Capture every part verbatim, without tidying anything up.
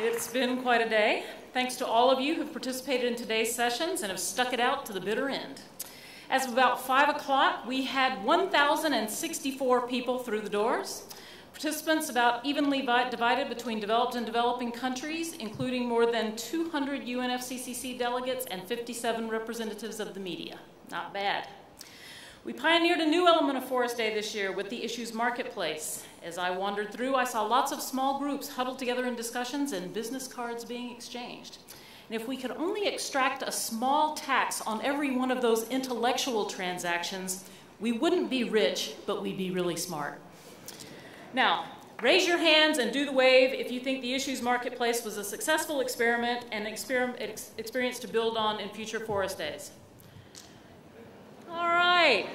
It's been quite a day. Thanks to all of you who've participated in today's sessions and have stuck it out to the bitter end. As of about five o'clock, we had one thousand sixty-four people through the doors. Participants about evenly divided between developed and developing countries, including more than two hundred U N F C C C delegates and fifty-seven representatives of the media. Not bad. We pioneered a new element of Forest Day this year with the issues marketplace. As I wandered through, I saw lots of small groups huddled together in discussions and business cards being exchanged. And if we could only extract a small tax on every one of those intellectual transactions, we wouldn't be rich, but we'd be really smart. Now, raise your hands and do the wave if you think the issues marketplace was a successful experiment and experiment, ex experience to build on in future Forest Days. All right.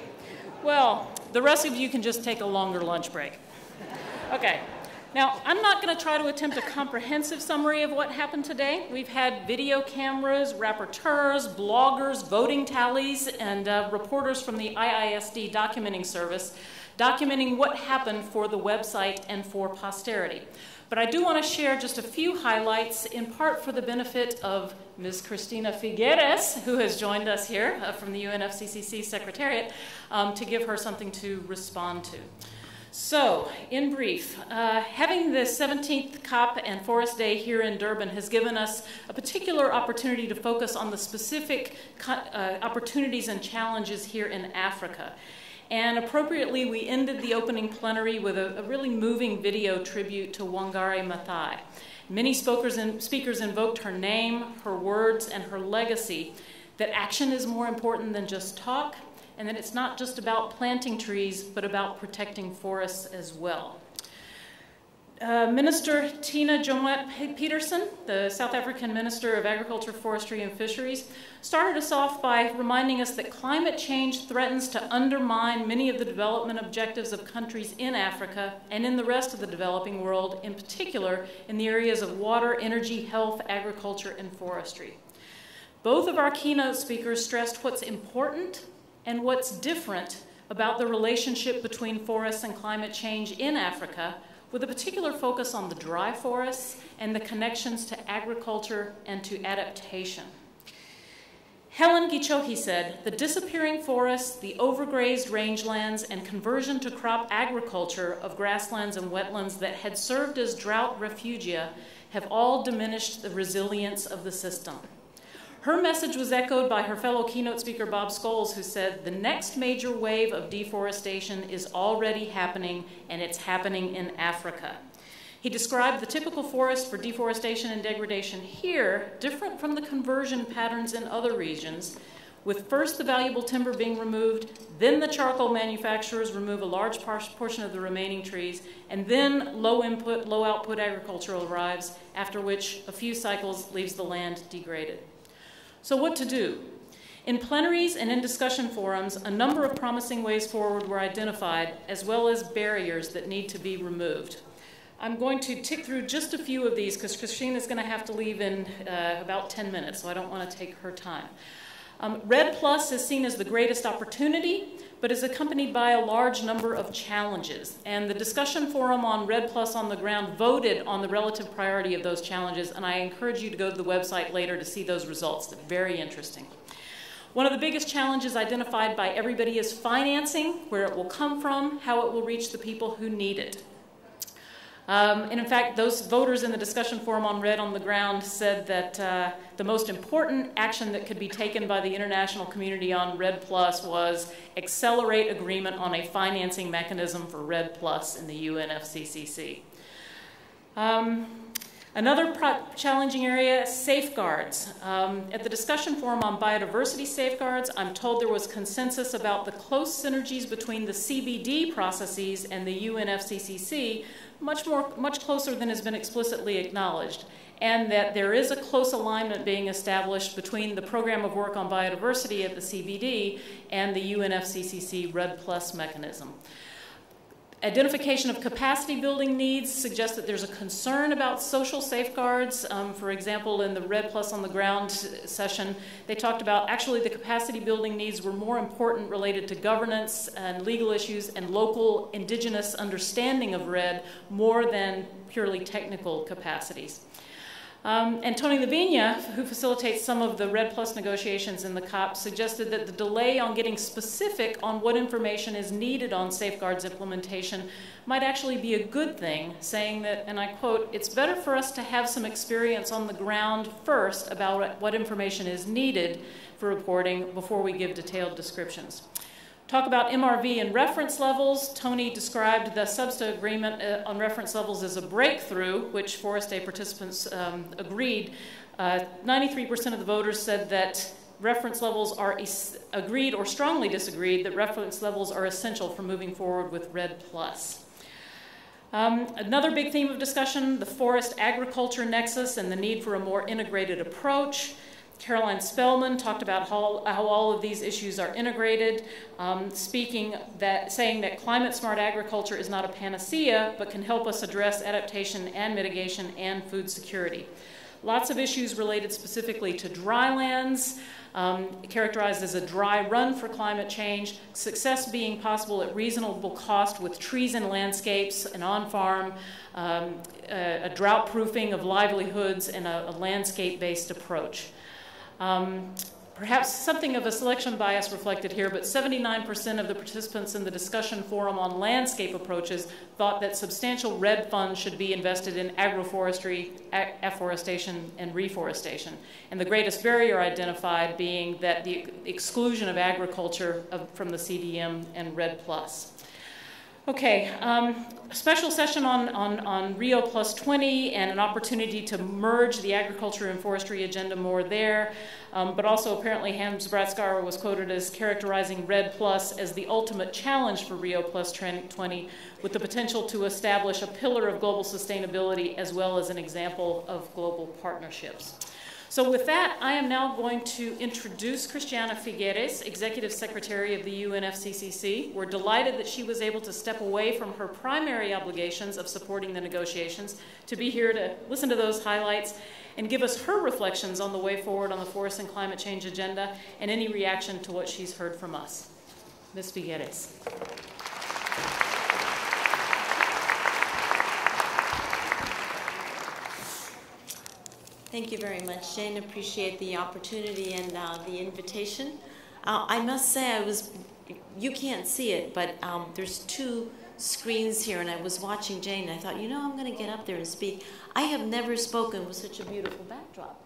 Well, the rest of you can just take a longer lunch break. Okay. Now, I'm not going to try to attempt a comprehensive summary of what happened today. We've had video cameras, rapporteurs, bloggers, voting tallies, and uh, reporters from the I I S D documenting service documenting what happened for the website and for posterity. But I do want to share just a few highlights, in part for the benefit of Miz Christiana Figueres, who has joined us here uh, from the U N F C C C Secretariat, um, to give her something to respond to. So, in brief, uh, having the seventeenth COP and Forest Day here in Durban has given us a particular opportunity to focus on the specific uh, opportunities and challenges here in Africa. And appropriately, we ended the opening plenary with a, a really moving video tribute to Wangari Maathai. Many speakers, in, speakers invoked her name, her words, and her legacy, that action is more important than just talk, and that it's not just about planting trees, but about protecting forests as well. Uh, Minister Tina Joemat Peterson, the South African Minister of Agriculture, Forestry, and Fisheries, started us off by reminding us that climate change threatens to undermine many of the development objectives of countries in Africa and in the rest of the developing world, in particular in the areas of water, energy, health, agriculture, and forestry. Both of our keynote speakers stressed what's important and what's different about the relationship between forests and climate change in Africa, with a particular focus on the dry forests and the connections to agriculture and to adaptation. Helen Gichohi said, the disappearing forests, the overgrazed rangelands, and conversion to crop agriculture of grasslands and wetlands that had served as drought refugia have all diminished the resilience of the system. Her message was echoed by her fellow keynote speaker, Bob Scholes, who said, the next major wave of deforestation is already happening, and it's happening in Africa. He described the typical forest for deforestation and degradation here, different from the conversion patterns in other regions, with first the valuable timber being removed, then the charcoal manufacturers remove a large portion of the remaining trees, and then low input, low output agriculture arrives, after which a few cycles leaves the land degraded. So what to do? In plenaries and in discussion forums, a number of promising ways forward were identified, as well as barriers that need to be removed. I'm going to tick through just a few of these because Christiana is going to have to leave in uh, about ten minutes, so I don't want to take her time. Um, REDD plus is seen as the greatest opportunity, but is accompanied by a large number of challenges. And the discussion forum on REDD plus on the ground voted on the relative priority of those challenges, and I encourage you to go to the website later to see those results. They're very interesting. One of the biggest challenges identified by everybody is financing, where it will come from, how it will reach the people who need it. Um, and in fact, those voters in the discussion forum on REDD on the ground said that uh, the most important action that could be taken by the international community on REDD plus was accelerate agreement on a financing mechanism for REDD plus in the U N F C C C. Um, Another challenging area, safeguards. Um, at the discussion forum on biodiversity safeguards, I'm told there was consensus about the close synergies between the C B D processes and the U N F C C C, much, more, much closer than has been explicitly acknowledged, and that there is a close alignment being established between the program of work on biodiversity at the C B D and the U N F C C C REDD plus mechanism. Identification of capacity building needs suggests that there's a concern about social safeguards. Um, for example, in the REDD plus on the ground session, they talked about actually the capacity building needs were more important related to governance and legal issues and local indigenous understanding of REDD more than purely technical capacities. Um, and Tony La Viña, who facilitates some of the REDD+ negotiations in the COP, suggested that the delay on getting specific on what information is needed on safeguards implementation might actually be a good thing, saying that, and I quote, "It's better for us to have some experience on the ground first about what information is needed for reporting before we give detailed descriptions." Talk about M R V and reference levels. Tony described the SBSTA agreement uh, on reference levels as a breakthrough, which Forest Day participants um, agreed. ninety-three percent uh, of the voters said that reference levels are es agreed or strongly disagreed that reference levels are essential for moving forward with REDD+. Um, another big theme of discussion, the forest agriculture nexus and the need for a more integrated approach. Caroline Spellman talked about how, how all of these issues are integrated, um, speaking that, saying that climate-smart agriculture is not a panacea, but can help us address adaptation and mitigation and food security. Lots of issues related specifically to drylands, um, characterized as a dry run for climate change, success being possible at reasonable cost with trees and landscapes and on-farm, um, a, a drought-proofing of livelihoods and a, a landscape-based approach. Um, perhaps something of a selection bias reflected here, but seventy-nine percent of the participants in the discussion forum on landscape approaches thought that substantial REDD funds should be invested in agroforestry, afforestation, and reforestation. And the greatest barrier identified being that the exclusion of agriculture of, from the C D M and REDD+. Okay, um, a special session on, on, on Rio plus twenty and an opportunity to merge the agriculture and forestry agenda more there, um, but also apparently Hans Bratsgara was quoted as characterizing REDD+ as the ultimate challenge for Rio plus twenty, with the potential to establish a pillar of global sustainability as well as an example of global partnerships. So with that, I am now going to introduce Christiana Figueres, Executive Secretary of the U N F C C C. We're delighted that she was able to step away from her primary obligations of supporting the negotiations to be here to listen to those highlights and give us her reflections on the way forward on the forest and climate change agenda and any reaction to what she's heard from us. Miz Figueres. Thank you very much, Jane. Appreciate the opportunity and uh, the invitation. Uh, I must say I was, you can't see it, but um, there's two screens here, and I was watching Jane, and I thought, you know, I'm going to get up there and speak. I have never spoken with such a beautiful backdrop.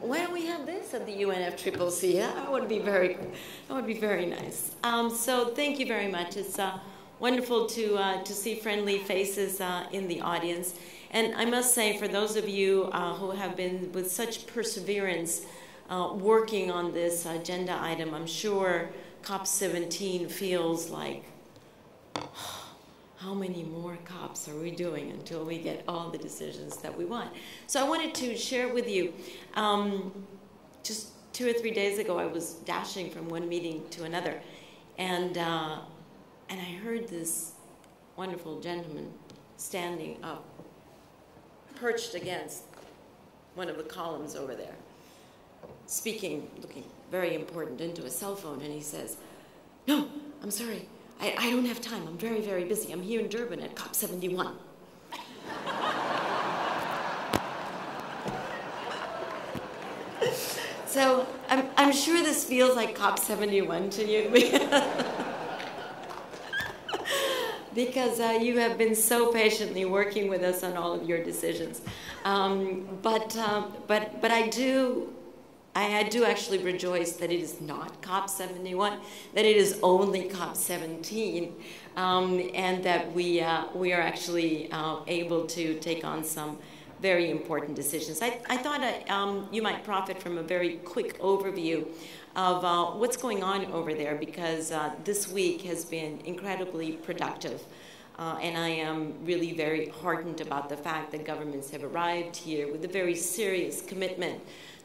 Why don't we have this at the U N F C C C? Huh? That would be very, that would be very nice. Um, so thank you very much. It's uh, wonderful to, uh, to see friendly faces uh, in the audience. And I must say, for those of you uh, who have been with such perseverance uh, working on this agenda item, I'm sure COP seventeen feels like, oh, how many more COPs are we doing until we get all the decisions that we want? So I wanted to share with you, um, just two or three days ago, I was dashing from one meeting to another, and, uh, and I heard this wonderful gentleman standing up, perched against one of the columns over there, speaking, looking very important, into a cell phone, and he says, "No, I'm sorry, I, I don't have time, I'm very, very busy. I'm here in Durban at COP seventy-one. So I'm, I'm sure this feels like COP seventy-one to you. Because uh, you have been so patiently working with us on all of your decisions, um, but um, but but I do, I, I do actually rejoice that it is not COP seventy-one, that it is only COP seventeen, um, and that we uh, we are actually uh, able to take on some very important decisions. I I thought I, um, you might profit from a very quick overview of uh, what's going on over there, because uh, this week has been incredibly productive. Uh, and I am really very heartened about the fact that governments have arrived here with a very serious commitment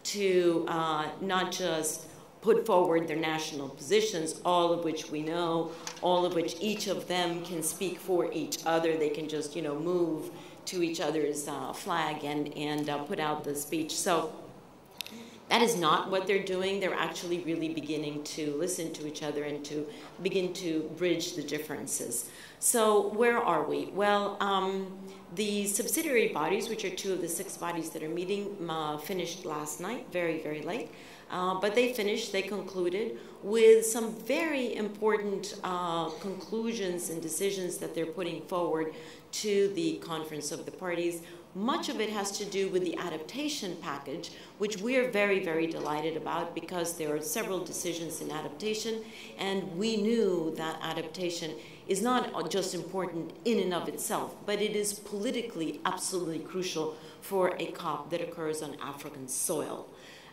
to uh, not just put forward their national positions, all of which we know, all of which each of them can speak for each other. They can just, you know, move to each other's uh, flag and, and uh, put out the speech. So that is not what they're doing. They're actually really beginning to listen to each other and to begin to bridge the differences. So where are we? Well, um, the subsidiary bodies, which are two of the six bodies that are meeting, uh, finished last night, very, very late. Uh, but they finished, they concluded with some very important uh, conclusions and decisions that they're putting forward to the Conference of the Parties. Much of it has to do with the adaptation package, which we are very, very delighted about, because there are several decisions in adaptation, and we knew that adaptation is not just important in and of itself, but it is politically absolutely crucial for a COP that occurs on African soil.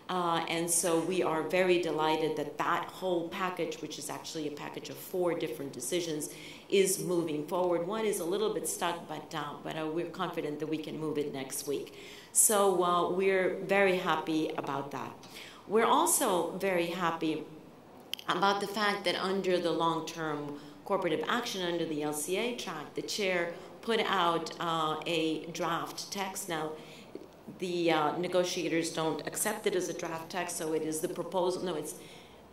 Uh, and so we are very delighted that that whole package, which is actually a package of four different decisions, is moving forward. One is a little bit stuck, but, uh, but uh, we're confident that we can move it next week. So uh, we're very happy about that. We're also very happy about the fact that under the long-term corporate action, under the L C A track, the chair put out uh, a draft text. Now, the uh, negotiators don't accept it as a draft text, so it is the proposal. No, it's,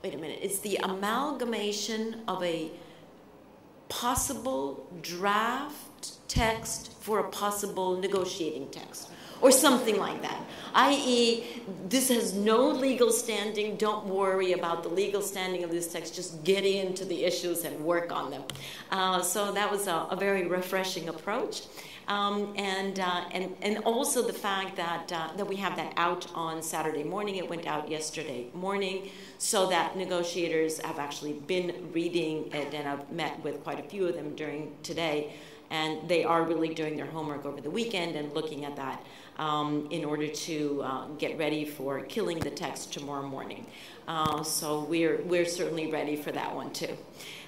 wait a minute, it's the amalgamation of a possible draft text for a possible negotiating text, or something like that, that is this has no legal standing, don't worry about the legal standing of this text, just get into the issues and work on them. Uh, so that was a, a very refreshing approach. Um, and, uh, and, and also the fact that, uh, that we have that out on Saturday morning. It went out yesterday morning, so that negotiators have actually been reading it, and I've met with quite a few of them during today, and they are really doing their homework over the weekend and looking at that um, in order to uh, get ready for killing the text tomorrow morning. Uh, so we're, we're certainly ready for that one too.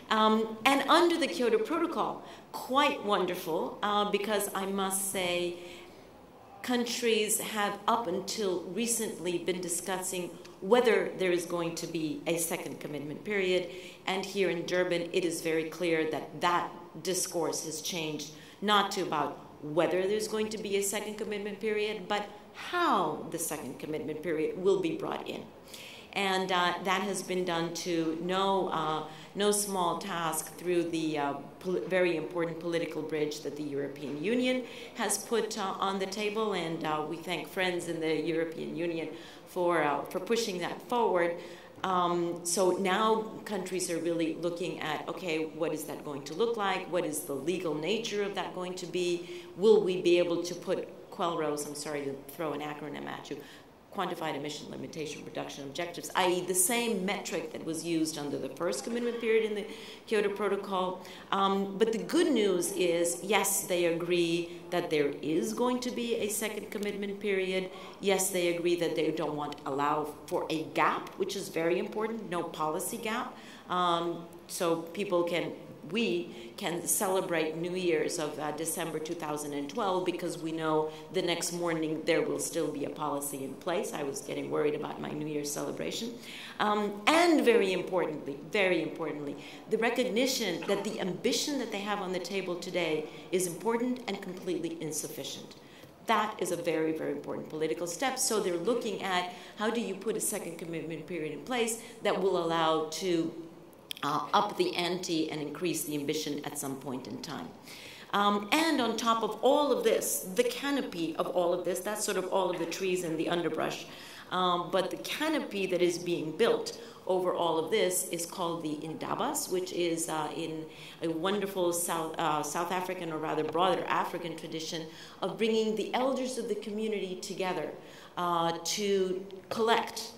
Um, and under the Kyoto Protocol, quite wonderful, uh, because I must say countries have up until recently been discussing whether there is going to be a second commitment period. And here in Durban, it is very clear that that discourse has changed, not to about whether there's going to be a second commitment period, but how the second commitment period will be brought in. And uh, that has been done to no, uh, no small task through the uh, very important political bridge that the European Union has put uh, on the table. And uh, we thank friends in the European Union for, uh, for pushing that forward. Um, so now countries are really looking at, okay, what is that going to look like? What is the legal nature of that going to be? Will we be able to put QELROs, I'm sorry to throw an acronym at you, quantified emission limitation reduction objectives, that is the same metric that was used under the first commitment period in the Kyoto Protocol. Um, but the good news is, yes, they agree that there is going to be a second commitment period. Yes, they agree that they don't want to allow for a gap, which is very important, no policy gap. Um, so people can, we can celebrate New Year's of uh, December two thousand twelve, because we know the next morning there will still be a policy in place. I was getting worried about my New Year's celebration. Um, and very importantly, very importantly, the recognition that the ambition that they have on the table today is important and completely insufficient. That is a very, very important political step. So they're looking at how do you put a second commitment period in place that will allow to Uh, up the ante and increase the ambition at some point in time. Um, and on top of all of this, the canopy of all of this, that's sort of all of the trees and the underbrush, um, but the canopy that is being built over all of this is called the Indabas, which is uh, in a wonderful South, uh, South African, or rather broader African tradition of bringing the elders of the community together uh, to collect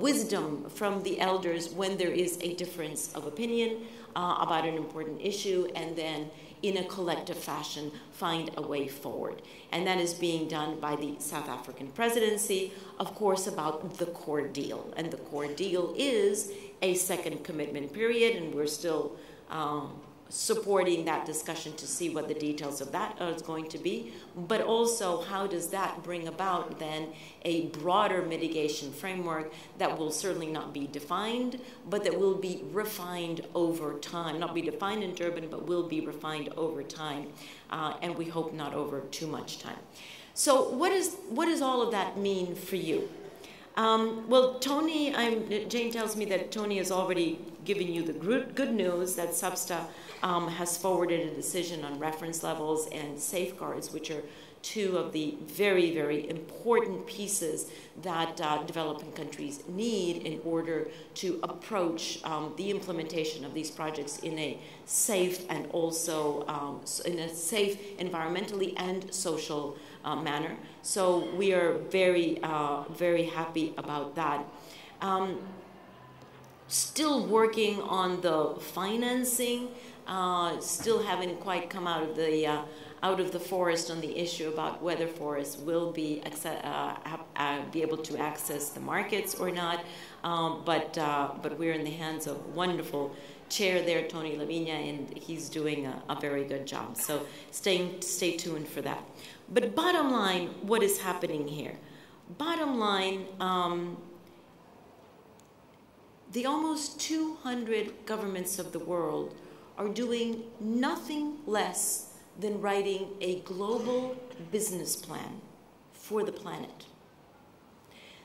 wisdom from the elders when there is a difference of opinion uh, about an important issue, and then in a collective fashion find a way forward. And that is being done by the South African presidency, of course, about the core deal. And the core deal is a second commitment period, and we're still um, supporting that discussion to see what the details of that are going to be, but also how does that bring about then a broader mitigation framework that will certainly not be defined, but that will be refined over time, not be defined in Durban, but will be refined over time, uh, and we hope not over too much time. So what is, what does all of that mean for you? Um, well, Tony, I'm, Jane tells me that Tony has already giving you the good news that SBSTA um, has forwarded a decision on reference levels and safeguards, which are two of the very, very important pieces that uh, developing countries need in order to approach um, the implementation of these projects in a safe and also um, in a safe environmentally and social uh, manner. So we are very, uh, very happy about that. Um, still working on the financing, uh, still haven't quite come out of the uh, out of the forest on the issue about whether forests will be uh, uh, be able to access the markets or not, um, but uh, but we're in the hands of a wonderful chair there, Tony La Viña, and he's doing a, a very good job. So stay stay tuned for that. But bottom line, what is happening here? Bottom line, um, the almost two hundred governments of the world are doing nothing less than writing a global business plan for the planet.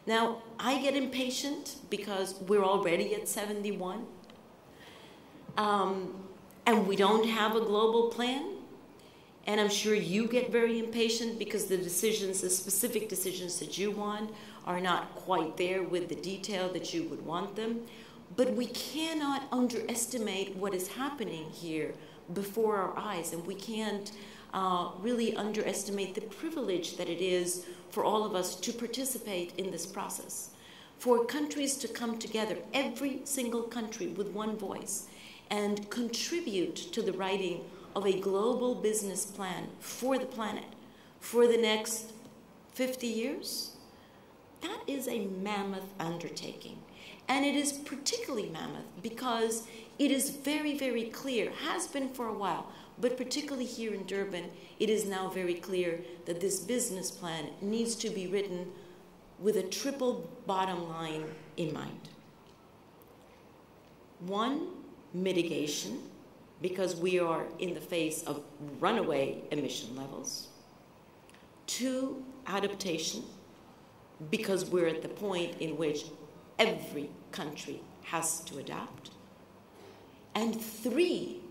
Now, I get impatient because we're already at seventy-one, um, and we don't have a global plan. And I'm sure you get very impatient because the decisions, the specific decisions that you want are not quite there with the detail that you would want them. But we cannot underestimate what is happening here before our eyes, and we can't uh, really underestimate the privilege that it is for all of us to participate in this process. For countries to come together, every single country with one voice, and contribute to the writing of a global business plan for the planet for the next fifty years, that is a mammoth undertaking. And it is particularly mammoth because it is very, very clear, has been for a while, but particularly here in Durban, it is now very clear that this business plan needs to be written with a triple bottom line in mind. One, mitigation, because we are in the face of runaway emission levels. Two, adaptation, because we're at the point in which every country has to adapt. And three,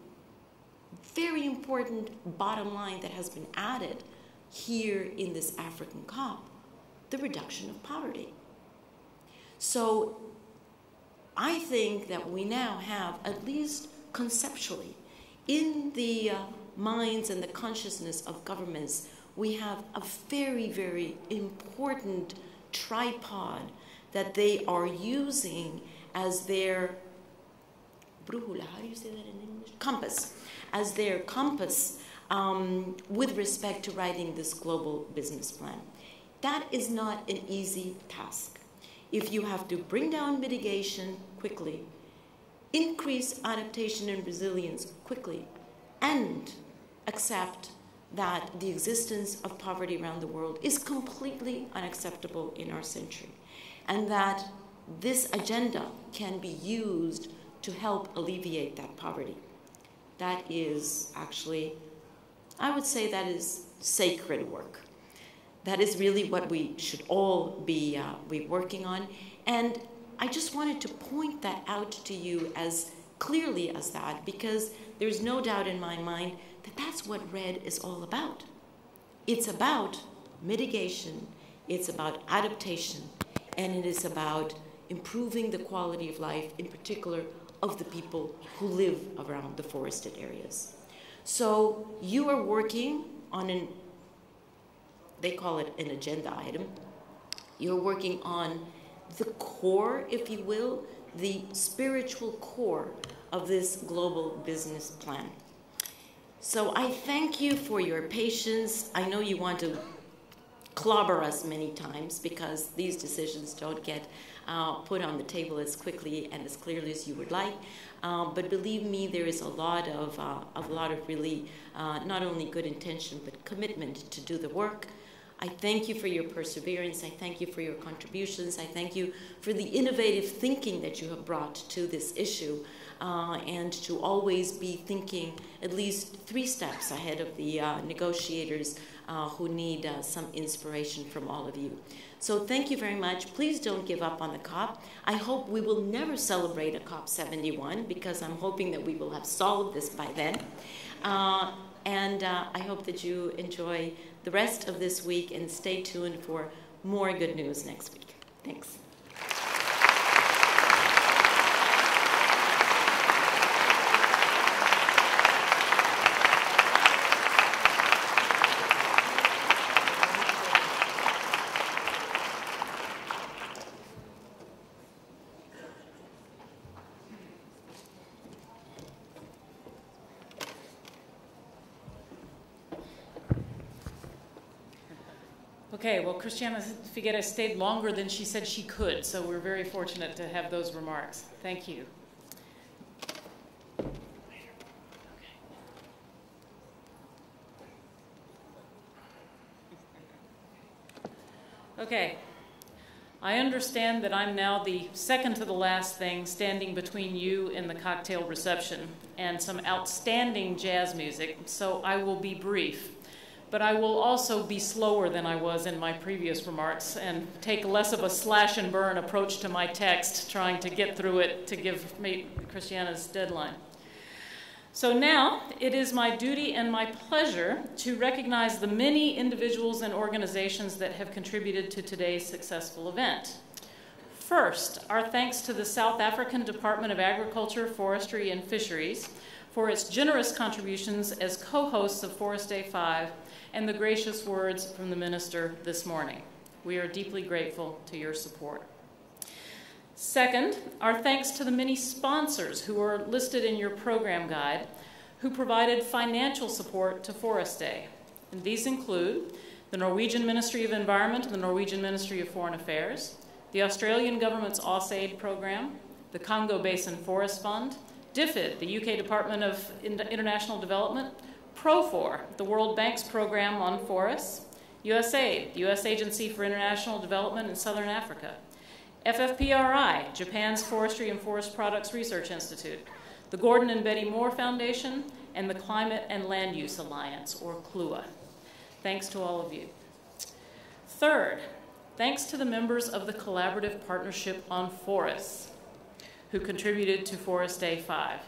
very important bottom line that has been added here in this African COP, the reduction of poverty. So I think that we now have, at least conceptually, in the uh, minds and the consciousness of governments, we have a very, very important tripod that they are using as their How do you say that in English? Compass, as their compass um, with respect to writing this global business plan. That is not an easy task. If you have to bring down mitigation quickly, increase adaptation and resilience quickly, and accept that the existence of poverty around the world is completely unacceptable in our century, and that this agenda can be used to help alleviate that poverty. That is actually, I would say that is sacred work. That is really what we should all be, uh, be working on. And I just wanted to point that out to you as clearly as that, because there's no doubt in my mind that that's what REDD is all about. It's about mitigation, it's about adaptation, and it is about improving the quality of life, in particular, of the people who live around the forested areas. So you are working on an, they call it an agenda item. You're working on the core, if you will, the spiritual core of this global business plan. So I thank you for your patience. I know you want to clobber us many times because these decisions don't get Uh, put on the table as quickly and as clearly as you would like, uh, but believe me, there is a lot of uh, a lot of really uh, not only good intention but commitment to do the work. I thank you for your perseverance. I thank you for your contributions. I thank you for the innovative thinking that you have brought to this issue, uh, and to always be thinking at least three steps ahead of the uh, negotiators uh, who need uh, some inspiration from all of you. So thank you very much. Please don't give up on the COP. I hope we will never celebrate a COP seventy-one, because I'm hoping that we will have solved this by then. Uh, and uh, I hope that you enjoy the rest of this week, and stay tuned for more good news next week. Thanks. Okay, well, Christiana Figueres stayed longer than she said she could, so we're very fortunate to have those remarks. Thank you. Okay, I understand that I'm now the second to the last thing standing between you and the cocktail reception and some outstanding jazz music, so I will be brief. But I will also be slower than I was in my previous remarks and take less of a slash and burn approach to my text, trying to get through it to give me Christiana's deadline. So now it is my duty and my pleasure to recognize the many individuals and organizations that have contributed to today's successful event. First, our thanks to the South African Department of Agriculture, Forestry, and Fisheries for its generous contributions as co-hosts of Forest Day five and the gracious words from the minister this morning. We are deeply grateful to your support. Second, our thanks to the many sponsors who are listed in your program guide who provided financial support to Forest Day. And these include the Norwegian Ministry of Environment and the Norwegian Ministry of Foreign Affairs, the Australian government's AusAid program, the Congo Basin Forest Fund, D F I D, the U K Department of International Development, PROFOR, the World Bank's program on forests, USAID, the U S Agency for International Development in Southern Africa, F F P R I, Japan's Forestry and Forest Products Research Institute, the Gordon and Betty Moore Foundation, and the Climate and Land Use Alliance, or CLUA. Thanks to all of you. Third, thanks to the members of the Collaborative Partnership on Forests, who contributed to Forest Day five.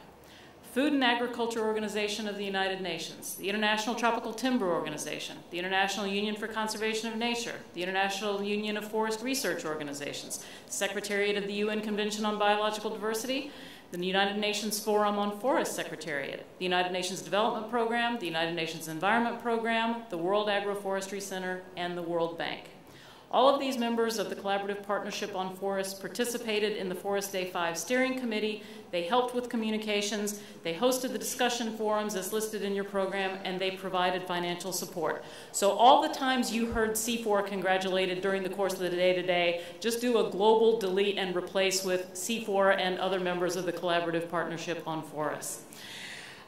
Food and Agriculture Organization of the United Nations, the International Tropical Timber Organization, the International Union for Conservation of Nature, the International Union of Forest Research Organizations, Secretariat of the U N Convention on Biological Diversity, the United Nations Forum on Forest Secretariat, the United Nations Development Program, the United Nations Environment Program, the World Agroforestry Center, and the World Bank. All of these members of the Collaborative Partnership on Forests participated in the Forest Day five Steering Committee. They helped with communications, they hosted the discussion forums as listed in your program, and they provided financial support. So all the times you heard C four congratulated during the course of the day today, just do a global delete and replace with C four and other members of the Collaborative Partnership on Forests.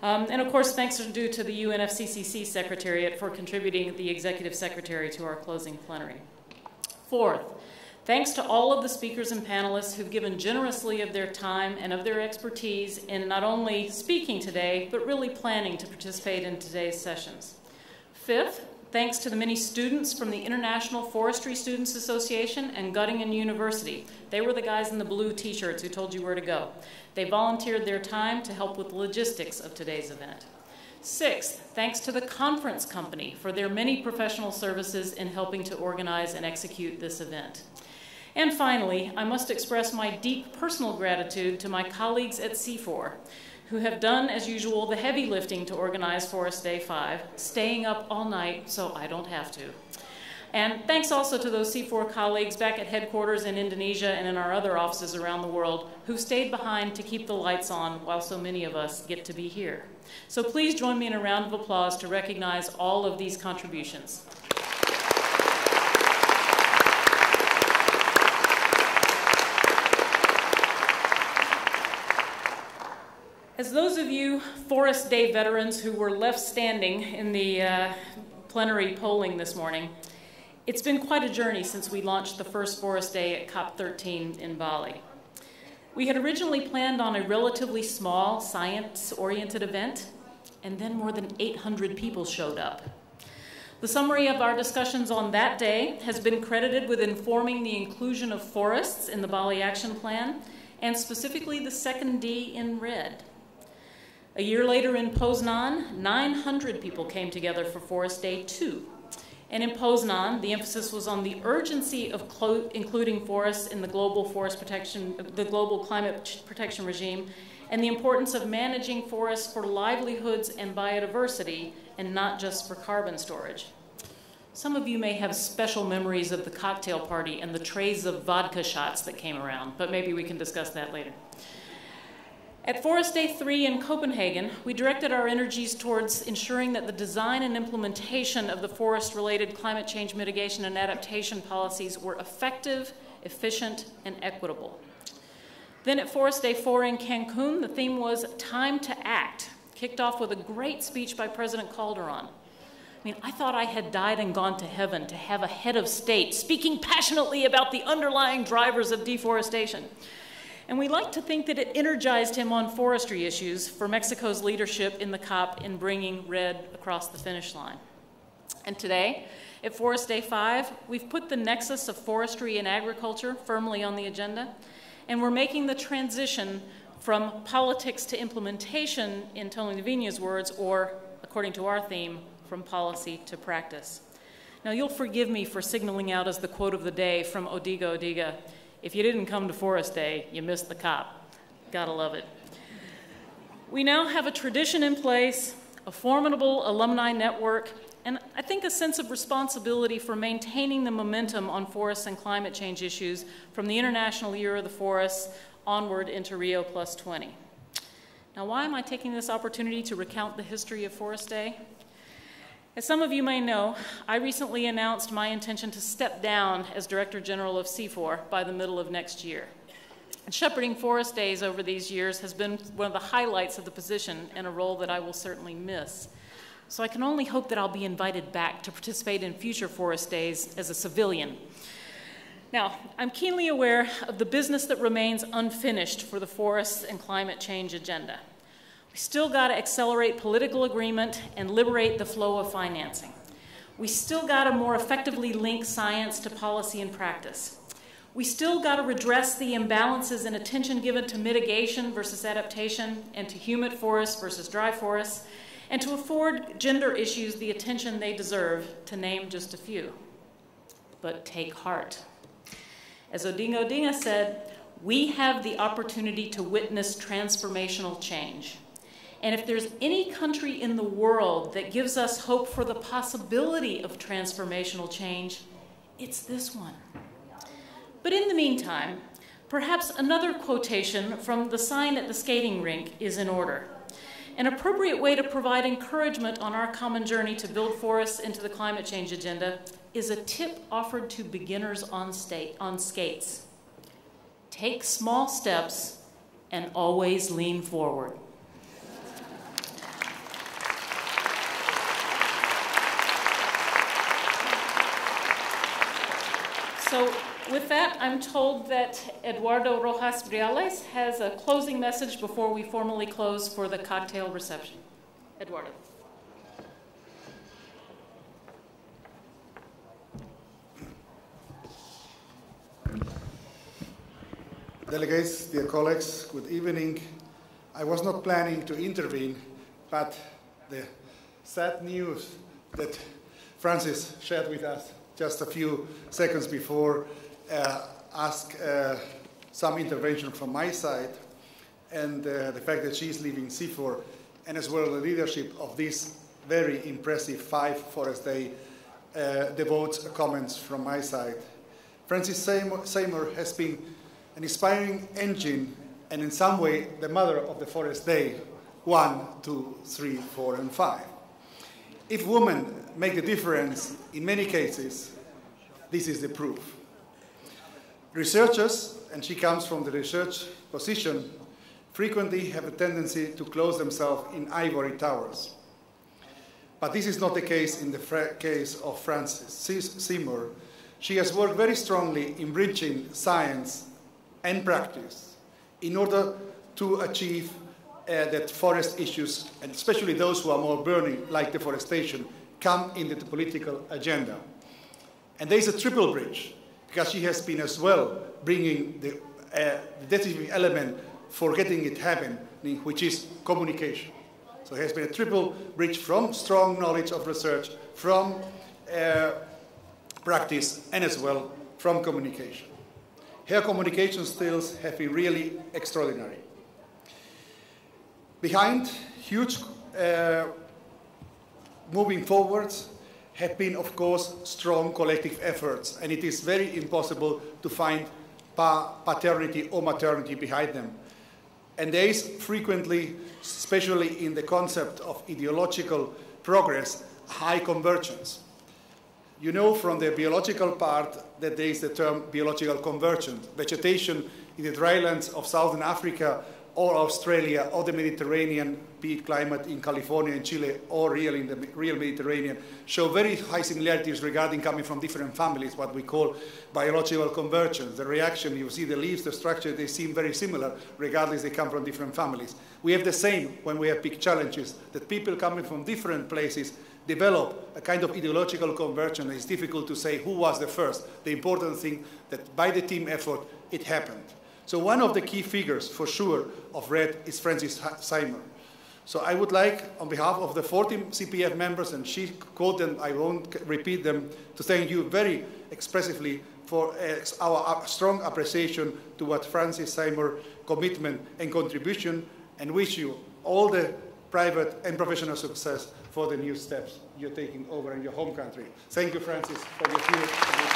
Um, and of course, thanks are due to the U N F C C C Secretariat for contributing the Executive Secretary to our closing plenary. Fourth, thanks to all of the speakers and panelists who've given generously of their time and of their expertise in not only speaking today, but really planning to participate in today's sessions. Fifth, thanks to the many students from the International Forestry Students Association and Göttingen University. They were the guys in the blue t-shirts who told you where to go. They volunteered their time to help with the logistics of today's event. Sixth, thanks to the conference company for their many professional services in helping to organize and execute this event. And finally, I must express my deep personal gratitude to my colleagues at C four, who have done, as usual, the heavy lifting to organize Forest Day five, staying up all night so I don't have to. And thanks also to those C four colleagues back at headquarters in Indonesia and in our other offices around the world who stayed behind to keep the lights on while so many of us get to be here. So please join me in a round of applause to recognize all of these contributions. As those of you Forest Day veterans who were left standing in the uh, plenary polling this morning, it's been quite a journey since we launched the first Forest Day at COP thirteen in Bali. We had originally planned on a relatively small, science-oriented event, and then more than eight hundred people showed up. The summary of our discussions on that day has been credited with informing the inclusion of forests in the Bali Action Plan, and specifically the second D in REDD. A year later in Poznan, nine hundred people came together for Forest Day two. And in Poznan, the emphasis was on the urgency of including forests in the global forest protection, the global climate protection regime, and the importance of managing forests for livelihoods and biodiversity, and not just for carbon storage. Some of you may have special memories of the cocktail party and the trays of vodka shots that came around, but maybe we can discuss that later. At Forest Day three in Copenhagen, we directed our energies towards ensuring that the design and implementation of the forest-related climate change mitigation and adaptation policies were effective, efficient, and equitable. Then at Forest Day four in Cancun, the theme was Time to Act, kicked off with a great speech by President Calderon. I mean, I thought I had died and gone to heaven to have a head of state speaking passionately about the underlying drivers of deforestation. And we like to think that it energized him on forestry issues for Mexico's leadership in the COP in bringing REDD across the finish line. And today, at Forest Day five, we've put the nexus of forestry and agriculture firmly on the agenda, and we're making the transition from politics to implementation, in Tony La Viña's words, or, according to our theme, from policy to practice. Now, you'll forgive me for signaling out as the quote of the day from Odiga Odiga, "If you didn't come to Forest Day, you missed the COP." Gotta love it. We now have a tradition in place, a formidable alumni network, and I think a sense of responsibility for maintaining the momentum on forests and climate change issues from the International Year of the Forests onward into Rio plus twenty. Now, why am I taking this opportunity to recount the history of Forest Day? As some of you may know, I recently announced my intention to step down as Director General of C I F O R by the middle of next year. And shepherding Forest Days over these years has been one of the highlights of the position, and a role that I will certainly miss. So I can only hope that I'll be invited back to participate in future Forest Days as a civilian. Now, I'm keenly aware of the business that remains unfinished for the forests and climate change agenda. We still got to accelerate political agreement and liberate the flow of financing. We still got to more effectively link science to policy and practice. We still got to redress the imbalances in attention given to mitigation versus adaptation, and to humid forests versus dry forests, and to afford gender issues the attention they deserve, to name just a few. But take heart. As Odiga Odiga said, we have the opportunity to witness transformational change. And if there's any country in the world that gives us hope for the possibility of transformational change, it's this one. But in the meantime, perhaps another quotation from the sign at the skating rink is in order. An appropriate way to provide encouragement on our common journey to build forests into the climate change agenda is a tip offered to beginners on, state, on skates. Take small steps and always lean forward. So with that, I'm told that Eduardo Rojas Briales has a closing message before we formally close for the cocktail reception. Eduardo. Delegates, dear colleagues, good evening. I was not planning to intervene, but the sad news that Frances shared with us just a few seconds before, uh, ask uh, some intervention from my side, and uh, the fact that she's leaving C I F O R, and as well the leadership of this very impressive five Forest Day, uh, devotes comments from my side. Frances Seymour has been an inspiring engine, and in some way the mother of the Forest Day one, two, three, four, and five. If women make the difference, in many cases, this is the proof. Researchers, and she comes from the research position, frequently have a tendency to close themselves in ivory towers. But this is not the case in the case of Frances Seymour. She has worked very strongly in bridging science and practice in order to achieve Uh, that forest issues, and especially those who are more burning, like deforestation, come into the political agenda. And there is a triple bridge, because she has been as well bringing the uh, decisive element for getting it happening, which is communication. So there has been a triple bridge from strong knowledge of research, from uh, practice, and as well from communication. Her communication skills have been really extraordinary. Behind huge uh, moving forwards have been, of course, strong collective efforts, and it is very impossible to find pa paternity or maternity behind them. And there is frequently, especially in the concept of ideological progress, high convergence. You know from the biological part that there is the term biological convergence. Vegetation in the drylands of southern Africa or Australia or the Mediterranean, be it climate in California and Chile or real in the real Mediterranean, show very high similarities regarding coming from different families, what we call biological convergence. The reaction, you see the leaves, the structure, they seem very similar, regardless they come from different families. We have the same when we have big challenges, that people coming from different places develop a kind of ideological convergence. It's difficult to say who was the first. The important thing that by the team effort, it happened. So one of the key figures, for sure, of REDD is Frances Seymour. So I would like, on behalf of the forty C P F members, and she quoted them, I won't repeat them, to thank you very expressively for our strong appreciation to what Frances Seymour's commitment and contribution, and wish you all the private and professional success for the new steps you're taking over in your home country. Thank you, Frances, for your huge commitment.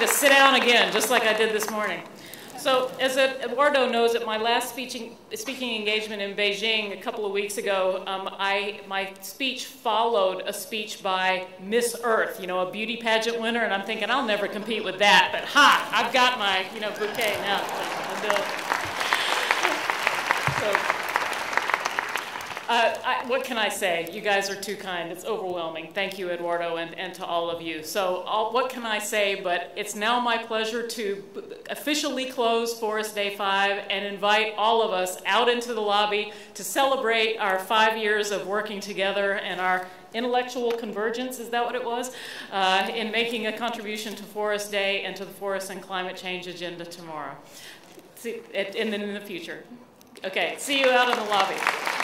To sit down again, just like I did this morning. So, as Eduardo knows, at my last speaking, speaking engagement in Beijing a couple of weeks ago, um, I, my speech followed a speech by Miss Earth, you know, a beauty pageant winner, and I'm thinking, I'll never compete with that, but ha, I've got my, you know, bouquet now. So, Uh, I, what can I say? You guys are too kind. It's overwhelming. Thank you, Eduardo, and, and to all of you. So all, what can I say? But it's now my pleasure to officially close Forest Day five and invite all of us out into the lobby to celebrate our five years of working together and our intellectual convergence, is that what it was? Uh, in making a contribution to Forest Day and to the forest and climate change agenda tomorrow. See, and then in the future. Okay, see you out in the lobby.